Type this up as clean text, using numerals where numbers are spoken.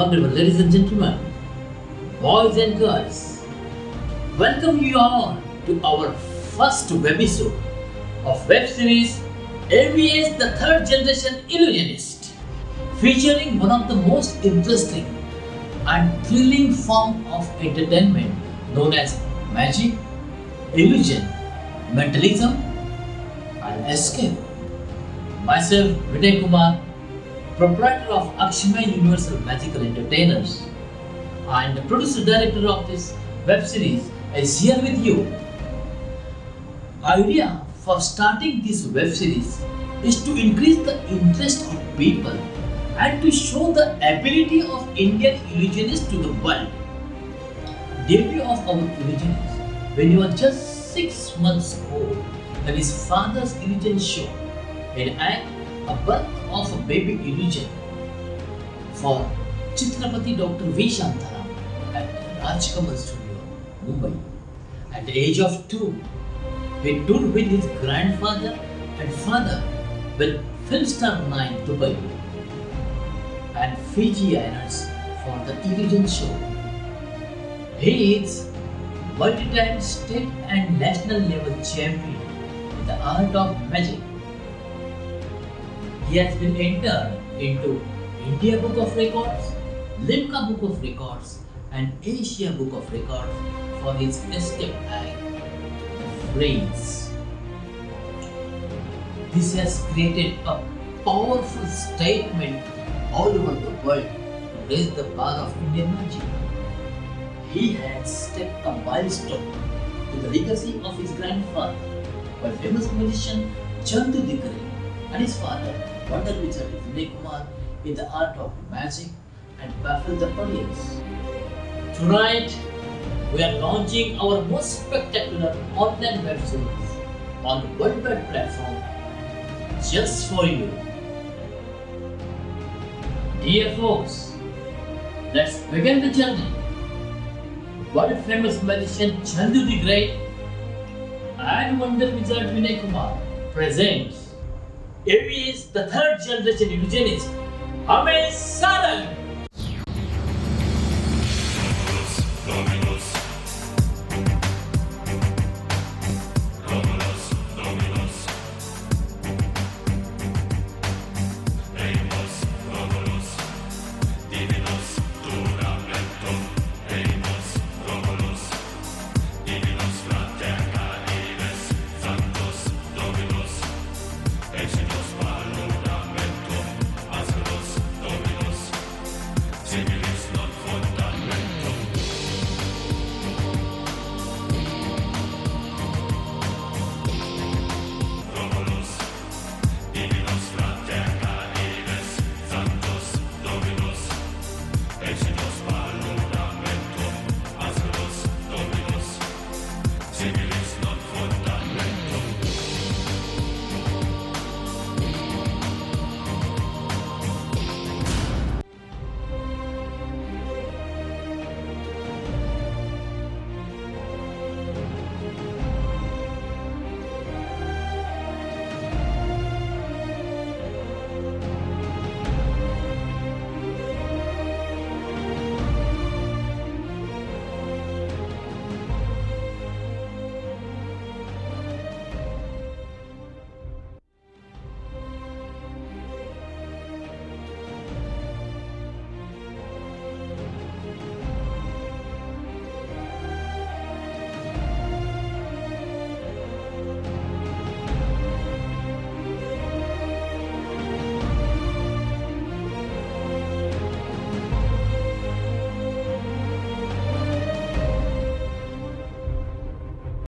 Honorable ladies and gentlemen, boys and girls, welcome you all to our first webisode of web series AVS the Third Generation Illusionist, featuring one of the most interesting and thrilling form of entertainment known as magic, illusion, mentalism and escape. Myself, Vinay Kumar, proprietor of Akshima Universal Magical Entertainers and the producer-director of this web series, is here with you. Idea for starting this web series is to increase the interest of people and to show the ability of Indian illusionists to the world. Debut of our illusionist when he was just 6 months old at his father's illusion show, in act a birth of a baby illusion for Chitrapati Dr. V. Shantara at Rajkamal Studio, Mumbai. At the age of 2, he toured with his grandfather and father with film star 9 Dubai and Fiji Islands for the illusion show. He is multi-time state and national level champion in the art of magic. He has been entered into India Book of Records, Limca Book of Records and Asia Book of Records for his escape act, Brains. This has created a powerful statement all over the world to raise the bar of Indian magic. He has stepped a milestone to the legacy of his grandfather, by famous musician Chandu Dikari, and his father, Wonder Wizard Vinay Kumar, in the art of magic and baffled the audience. Tonight, we are launching our most spectacular online web series on worldwide platform just for you. Dear folks, let's begin the journey. World famous magician Chandu the Great and Wonder Wizard Vinay Kumar presents AVS the Third Generation Illusionist, Amey Sarang.